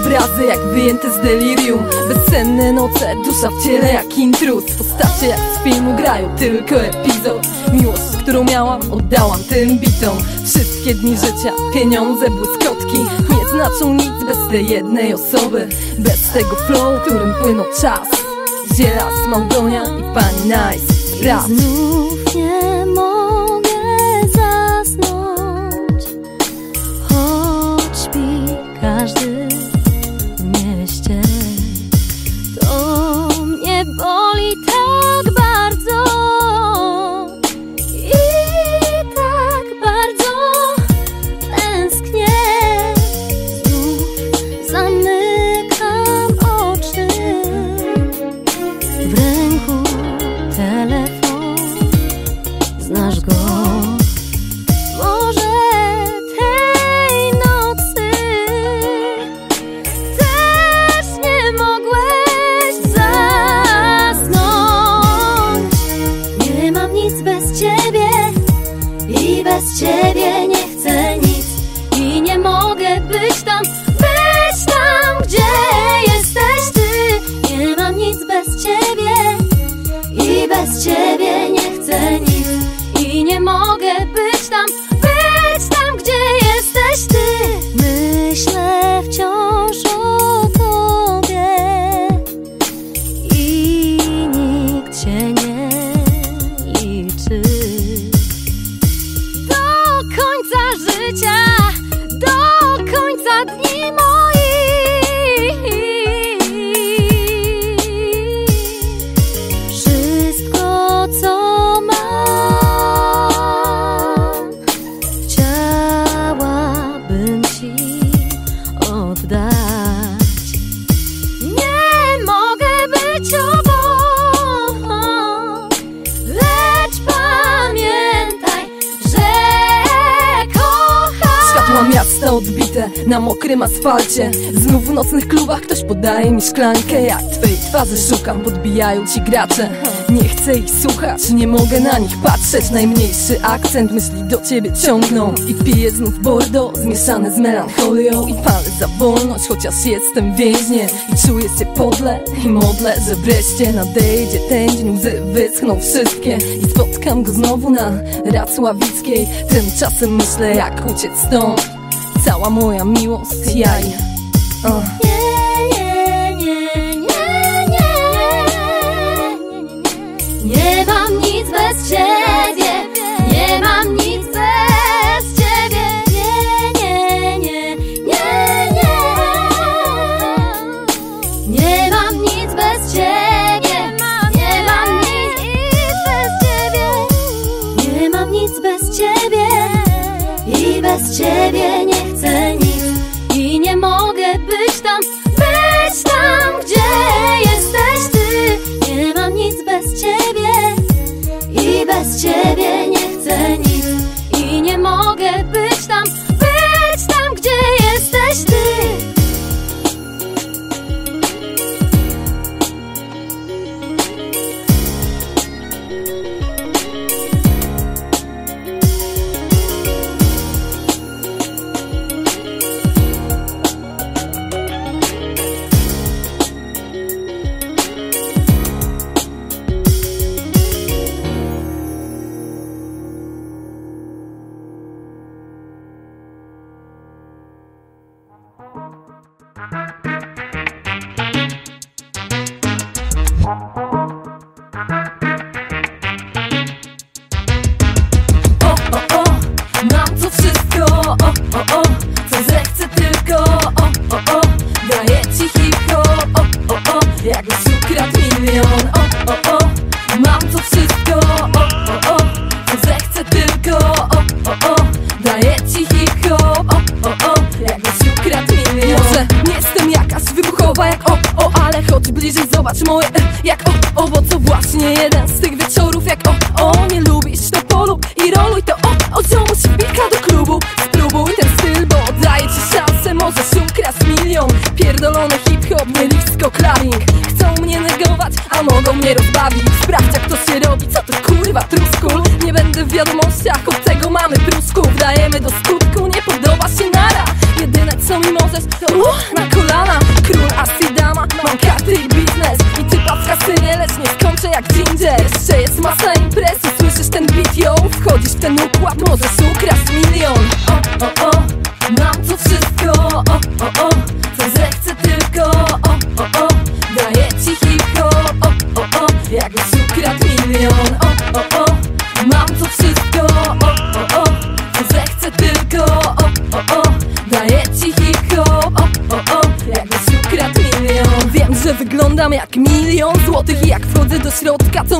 Obrazy jak wyjęte z delirium, bezsenne noce, dusza w ciele jak intruz. Postacie jak z filmu grają tylko epizod. Miłość, którą miałam, oddałam tym bitom. Wszystkie dni życia, pieniądze, błyskotki nie znaczą nic bez tej jednej osoby, bez tego flow, którym płynął czas. Ziela, Małgonia i pani Nice. Sprawdź. Znów nie mogę zasnąć, choć śpi każdy. Boli tak bardzo i tak Na mokrym asfalcie, znów w nocnych klubach ktoś podaje mi szklankę. Jak twej twarzy szukam, podbijają ci gracze. Nie chcę ich słuchać, nie mogę na nich patrzeć. Najmniejszy akcent myśli do ciebie ciągną. I piję znów Bordeaux, zmieszane z melancholią. I palę za wolność, chociaż jestem więźniem. I czuję się podle i modlę, że wreszcie nadejdzie ten dzień. Łzy wyschną wszystkie i spotkam go znowu na Racławickiej. Tymczasem myślę, jak uciec stąd. Cała moja miłość, jaj. Oh. Nie, nie, nie, nie, nie, nie, nie, nie mam nic bez ciebie, nie mam nic bez ciebie. Nie, nie, nie, nie, nie, nie mam nic bez ciebie, nie mam nic bez ciebie, nie mam nic bez ciebie i bez ciebie nie. I nie mogę być tam, być tam, gdzie jesteś ty. Nie mam nic bez ciebie i bez ciebie nie chcę nic. I nie mogę być tam, być tam, gdzie jesteś ty.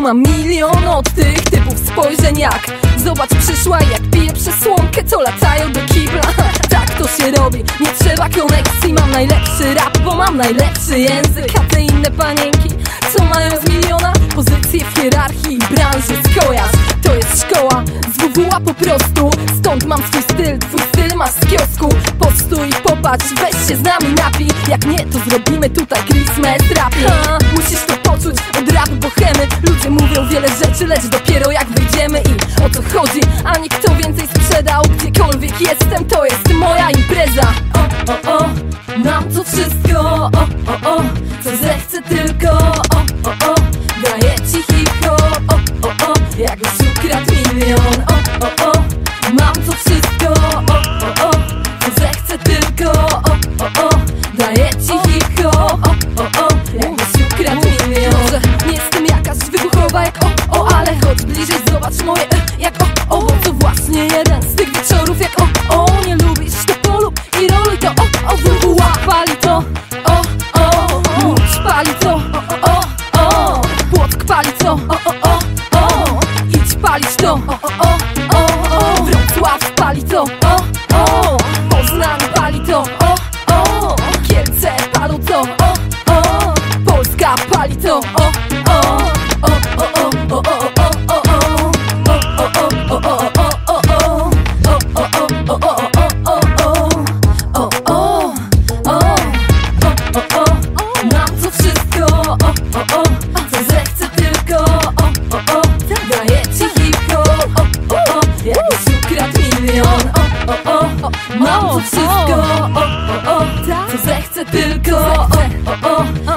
Mam milion od tych typów spojrzeń, jak zobacz przyszła, jak pije przesłonkę, co latają do kibla. Tak to się robi, nie trzeba koneksji. Mam najlepszy rap, bo mam najlepszy język. A te inne panienki, co mają z miliona, pozycję w hierarchii branży skojarz. To jest szkoła z W W A po prostu. Stąd mam swój styl, twój styl masz z kiosku. Postój, popatrz, weź się z nami napij. Jak nie, to zrobimy tutaj Christmas rap. Musisz to poczuć od rap bohemy. Ludzie mówią wiele rzeczy, lecz dopiero jak wyjdziemy i o co chodzi, ani kto więcej sprzedał. Gdziekolwiek jestem, to jest moja impreza. O, o, o, mam to wszystko. O, o, o, co zechcę tylko. O, o, o, daję ci hip-hop. O, o, o, jak już ukradł milion. O, o, o, mam to wszystko. O, o, o, co zechcę tylko. O, o, o, daję ci hip-hop. O, o, o, jak już ukradł milion. Może nie jestem jakaś wybuchowa jak o, o, ale chodź bliżej, zobacz moje jak o, o. To właśnie jeden z tych wieczorów jak o, o. Nie lubisz to polub i roluj to o, o. W W A pali to. Pali to, o, o, o, Płock pali to, o, o, o, o. Idź palić to, o, o, o, o. Wrocław pali to, o, o. Poznań pali to, o, o. Kielce palą to, o, o. Polska pali to, o, o, o, o, o, o, o.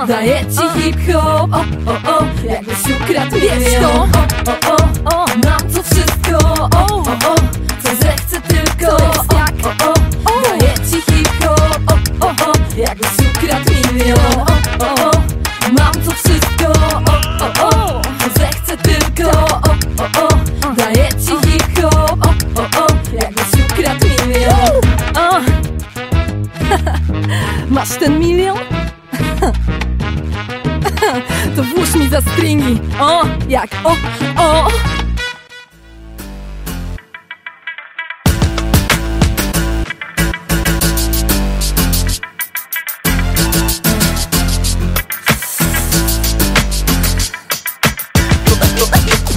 Daję ci hip-hop, o, o, o, jakbyś ukradł milion. O, o, o, mam to wszystko, o, o, o, co zechcę tylko. O, o, o, daję ci hip-hop, o, o, o, jakbyś ukradł milion. O, o, o, mam to wszystko, o, o, o, co zechcę tylko. O, o, o, daję ci hip-hop, o, o, o, jakbyś ukradł milion. Masz ten milion? To włóż mi za stringi. O, jak o, o.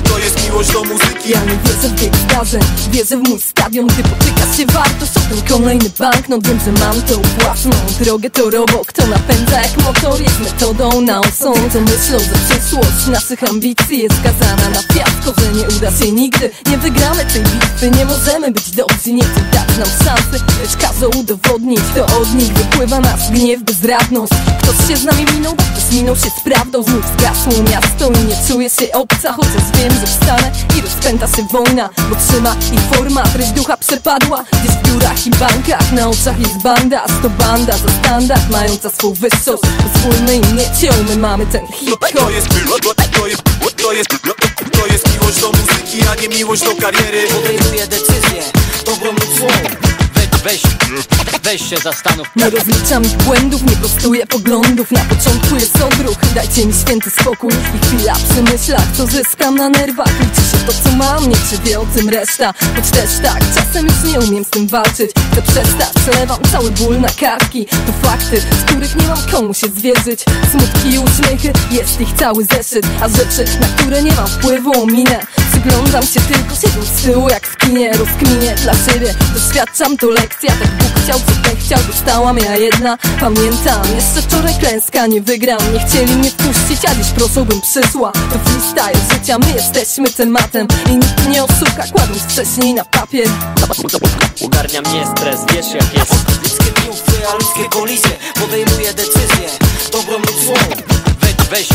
To jest miłość do muzyki. Ja nie wierzę w bieg zdarzeń, wierzę w mój stadion, gdy potykasz się warto. Ten kolejny banknot, wiem, że mam tą własną drogę torową. Kto napędza jak motor, jest metodą naosą. Co myślą, że przyszłość naszych ambicji jest skazana na fiasko, że nie uda się nigdy. Nie wygramy tej bitwy, nie możemy być dobrzy. Nie chcą dać nam szansy, lecz każą udowodnić. To od nich wypływa nasz gniew, bezradność. Ktoś się z nami minął, bo ktoś minął się z prawdą. Znów zgasło miasto i nie czuję się obca. Chociaż wiem, że wstanę i rozpęta się wojna, bo trzyma i forma, treść ducha przepadła. Gdzieś w biurach i bankach, na oczach jest banda, a sto banda za standard, mająca swą wyższość. Pozwólmy im mieć ją, my mamy ten hip-hop. To jest miłość, to jest, to jest, to jest miłość do muzyki, a nie miłość do kariery. Podejmuję decyzję, ogromny człowiek. Weź, weź się zastanów. Nie rozliczam ich błędów, nie prostuję poglądów. Na początku jest odruch, dajcie mi święty spokój. I chwila przy myślach, co zyskam na nerwach. Liczy się to, co mam, nie czy wie o tym reszta. Choć też tak, czasem już nie umiem z tym walczyć. Chcę przestać, przelewam cały ból na kartki. To fakty, z których nie mam komu się zwierzyć. Smutki i uśmiechy, jest ich cały zeszyt. A rzeczy, na które nie mam wpływu, minę. Przyglądam się tylko, siedzę z tyłu jak w kinie. Rozkminię dla siebie, doświadczam to lekko. Ja tak Bóg chciał, co ten chciał, dostałam ja jedna. Pamiętam, jeszcze wczoraj klęska, nie wygram. Nie chcieli mnie wpuścić, a dziś proszą, bym przyszła. To freestyle życia, my jesteśmy tematem. I nikt nie oszuka, kładąc wcześniej na papier. Ogarnia mnie stres, wiesz jak jest. Ludzkie triumfy, a ludzkie kolizje. Podejmuję decyzję, dobrą lub złą. Weź,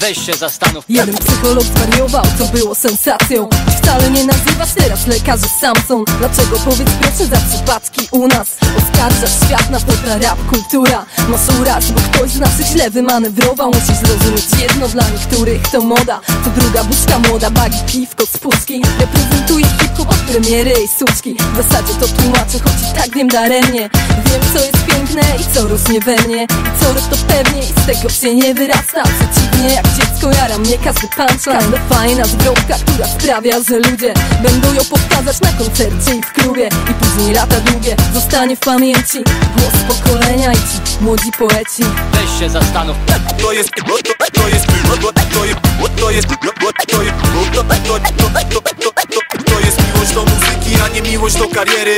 weź się zastanów. Jeden psycholog zwariował, co było sensacją. Wcale nie nazywasz teraz lekarzy Samson. Dlaczego powiedz proszę za przypadki u nas? Oskarżasz świat na to ta rap kultura. Masz uraz, bo ktoś z naszych źle wymanewrował. Musisz zrozumieć jedno, dla niektórych to moda. To druga buźka młoda, bagi, piwko, spuszki. Reprezentuję hip-hop od premiery i suczki. W zasadzie to tłumaczę, choć i tak wiem daremnie. Wiem co jest piękne i co rośnie we mnie. I co rok to pewnie i z tego się nie wyrażę. podstaw przeciwnie jak dziecko jara mnie każdy punchline. Każda fajna zdrowka, która sprawia, że ludzie będą ją powtarzać na koncercie i w klubie. I później lata długie zostanie w pamięci głos pokolenia i ci młodzi poeci. Weź się zastanów. To jest, to jest, to jest, to jest miłość do muzyki, a nie miłość do kariery.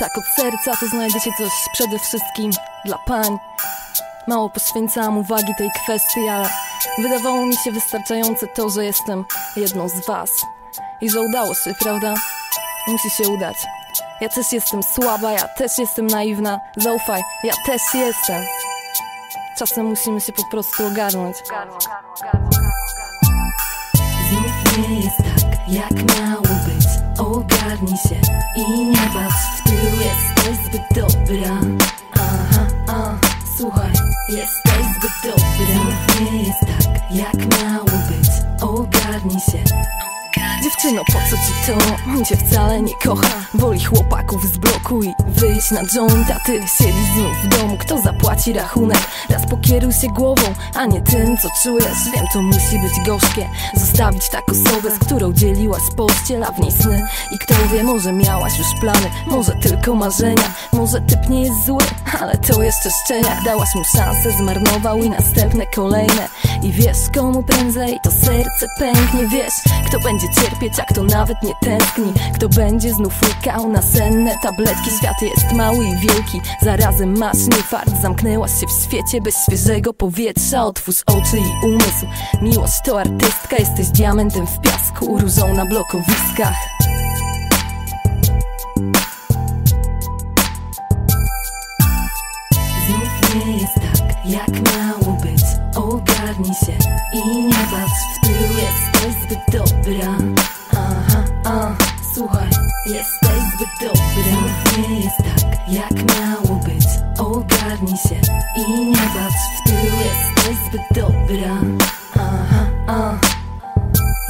Tak od serca to znajdzie się coś przede wszystkim dla pań. Mało poświęcałam uwagi tej kwestii, ale wydawało mi się wystarczające to, że jestem jedną z was. I że udało się, prawda? Musi się udać. Ja też jestem słaba, ja też jestem naiwna. Zaufaj, ja też jestem. Czasem musimy się po prostu ogarnąć. Znów nie jest tak, jak miało być. Ogarnij się i nie patrz w tył. Jesteś zbyt dobra. Aha, a, słuchaj, jesteś zbyt dobra. Znów nie jest tak, jak miało być. Ogarnij się. Dziewczyno, po co ci to? On cię wcale nie kocha. Woli chłopaków z bloku i wyjść na joint, a ty siedzisz znów w domu. Kto zapłaci rachunek? Raz pokieruj się głową, a nie tym, co czujesz. Wiem, to musi być gorzkie. Zostawić tak osobę, z którą dzieliłaś pościel, a w niej sny. I kto wie, może miałaś już plany, może tylko marzenia. Może typ nie jest zły, ale to jeszcze szczeniak. Dałaś mu szansę, zmarnował i następne kolejne. I wiesz, komu prędzej to serce pęknie. Wiesz, kto będzie cierpieć, a kto nawet nie tęskni. Kto będzie znów łykał na senne tabletki. Świat jest mały i wielki, zarazem masz niefart. Zamknęłaś się w świecie bez świeżego powietrza. Otwórz oczy i umysł. Miłość to artystka, jesteś diamentem w piasku, różą na blokowiskach. Znów nie jest tak, jak miało być. Ogarnij się i nie patrz w tył. Jesteś zbyt dobra. Aha, a, słuchaj, jesteś zbyt dobra. Znów nie jest tak, jak miało być. Ogarnij się i nie patrz w tył. Jesteś zbyt dobra. Aha, a,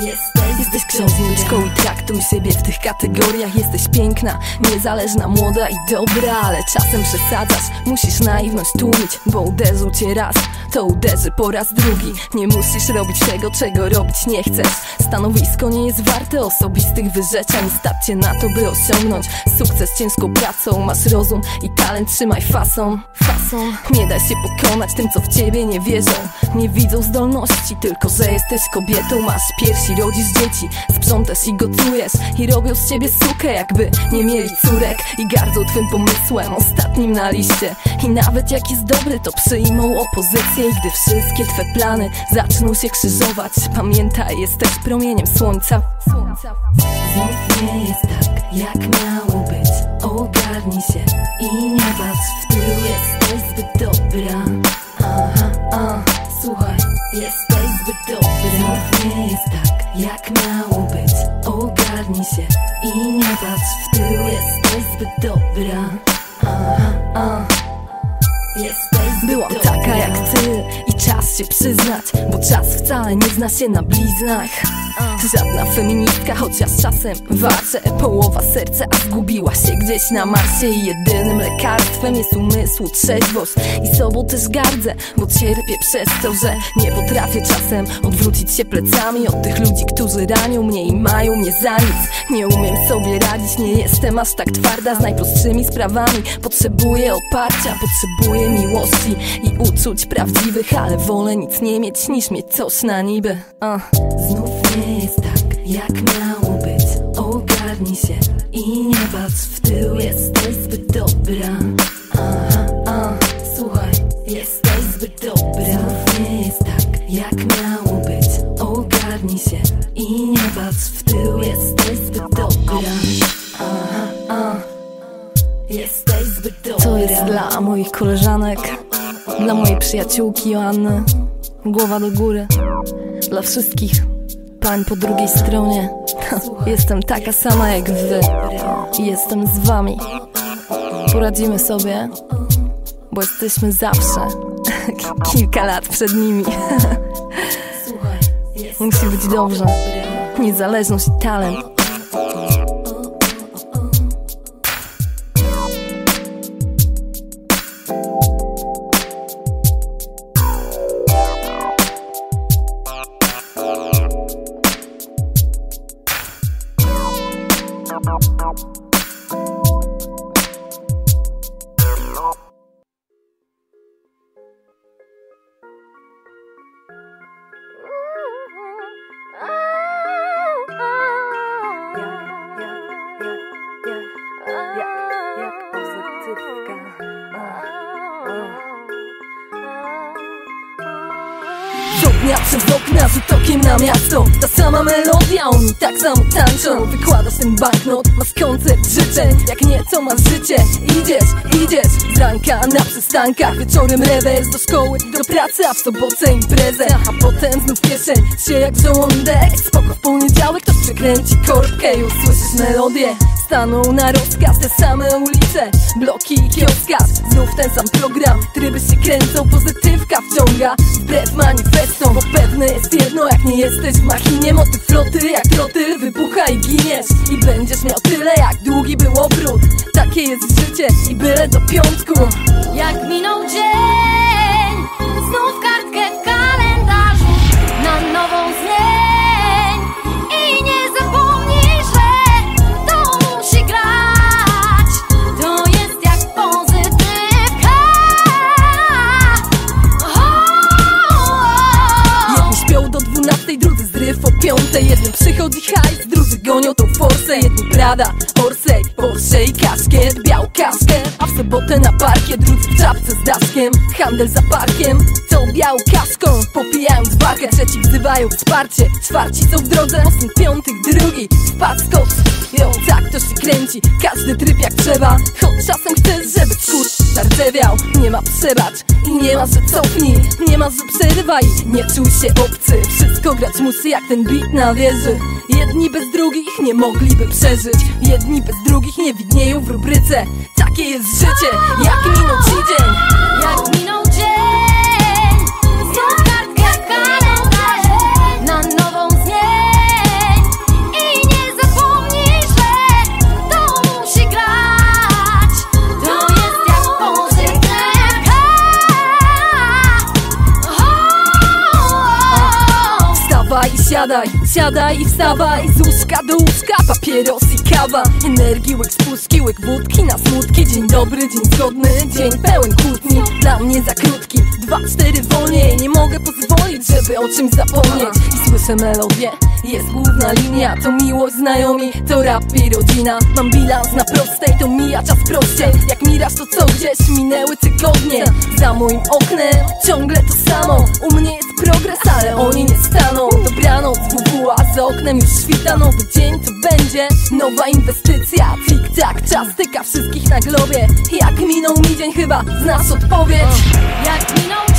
jesteś, jesteś książniczką i traktuj siebie w tych kategoriach. Jesteś piękna, niezależna, młoda i dobra, ale czasem przesadzasz. Musisz naiwność tłumić, bo uderzył cię raz, to uderzy po raz drugi. Nie musisz robić tego, czego robić nie chcesz. Stanowisko nie jest warte osobistych wyrzeczeń. Stać cię na to, by osiągnąć sukces ciężką pracą. Masz rozum i talent, trzymaj fason. Fason. Nie daj się pokonać tym, co w ciebie nie wierzą. Nie widzą zdolności, tylko że jesteś kobietą. Masz piersi, rodzisz dzieci, sprzątasz i gotujesz. I robią z ciebie sukę, jakby nie mieli córek. I gardzą twym pomysłem, ostatnim na liście. I nawet jak jest dobry, to przyjmą opozycję. I gdy wszystkie twe plany zaczną się krzyżować, pamiętaj, jesteś promieniem słońca. Znów nie jest tak, jak miało być. Ogarnij się i nie patrz w tył. Jesteś zbyt dobra. Aha, a, słuchaj, jesteś zbyt dobra. Znów nie jest tak, jak miało być. Ogarnij się i nie patrz w tył. Jesteś zbyt dobra. Aha, a, jesteś zbyt byłam dobra. Taka jak ty i czas się przyznać, bo czas wcale nie zna się na bliznach. Żadna feministka, chociaż czasem walczę. Połowa serca, a zgubiła się gdzieś na Marsie. I jedynym lekarstwem jest umysłu trzeźwość. I sobą też gardzę, bo cierpię przez to, że nie potrafię czasem odwrócić się plecami od tych ludzi, którzy ranią mnie i mają mnie za nic. Nie umiem sobie radzić, nie jestem aż tak twarda z najprostszymi sprawami. Potrzebuję oparcia, potrzebuję miłości i uczuć prawdziwych, ale wolę nic nie mieć, niż mieć coś na niby. uh. Znów nie jest tak, jak miało być. Ogarnij się i nie patrz w tył. Jesteś zbyt dobra. Aha, a, słuchaj, jesteś zbyt dobra. Znów nie jest tak, jak miało być. Ogarnij się i nie patrz w tył. Jesteś zbyt dobra. Aha, a, jesteś zbyt dobra. To jest dla moich koleżanek, dla mojej przyjaciółki Joanny, głowa do góry, dla wszystkich pań po drugiej stronie. Jestem taka sama jak wy i jestem z wami. Poradzimy sobie, bo jesteśmy zawsze kilka lat przed nimi. Musi być dobrze. niezależność i talent. Ta sama melodia, oni tak samo tańczą. Wykładasz ten banknot, masz koncert życzeń. Jak nie, co masz życie? Idziesz, idziesz z ranka na przystankach, wieczorem rewers, do szkoły, do pracy, a w sobotę imprezę, a potem znów kieszeń się jak żołądek. Spoko, w poniedziałek to przekręci korbkę i usłyszysz melodię. Staną na rozkaz te same ulice, bloki i kioska, znów ten sam program. Tryby się kręcą, pozytywka wciąga wbrew manifestom, bo pewne jest jedno: jak nie jesteś w machinie, motyw floty jak trotyl, wybucha i giniesz. I będziesz miał tyle, jak długi był obrót. Takie jest życie i byle do piątku. Jak minął dzień, znów kartkę w kalendarzu na nową zmień i nie zapomnij. Piątej jednym przychodzi hajs, drudzy gonią tą forsę. Jedni Prada, Orsej, Porsche i kaszkiet, biał kaszkiet. A w sobotę na parkiet, drudzy w czapce z daszkiem, handel za parkiem, tą białą kaszką, popijając bakę. Trzeci wzywają wsparcie, czwarci są w drodze, osiem piątych, drugi wpadł skocz. Ją tak to się kręci, każdy tryb jak trzeba, choć czasem chcesz, żeby skurcz czardzewiał. Nie ma przebacz i nie ma, że cofnij, nie ma, że przerywaj, nie czuj się obcy. Wszystko grać musi jak ten bit na wieży. Jedni bez drugich nie mogliby przeżyć, jedni bez drugich nie widnieją w rubryce. Takie jest życie, jak minął ci dzień. Jak minął dzień, znów kartka w kalendarzu na nową zmień i nie zapomnij, że to musi grać. To jest jak pozytywka. Wstawaj i siadaj, siadaj i wstawaj, z łóżka do łóżka, papieros i kawa. Energii, łyk spuszki, łyk wódki na smutki. Dzień dobry, dzień zgodny, dzień pełen kłótni. Dla mnie za krótki, dwa, cztery wolniej. Nie mogę pozwolić, żeby o czymś zapomnieć. I słyszę melodię, jest główna linia. To miłość, znajomi, to rap i rodzina. Mam bilans na prostej, to mija czas prościej. Jak miraż to co gdzieś, minęły tygodnie. Za moim oknem ciągle to samo. U mnie jest progres, ale oni nie staną. Dobranoc, W W A, za oknem już świta. Nowy dzień to będzie nowa inwestycja. Tik-tak, czas tyka wszystkich na globie. Jak minął mi dzień, chyba znasz odpowiedź. Jak minął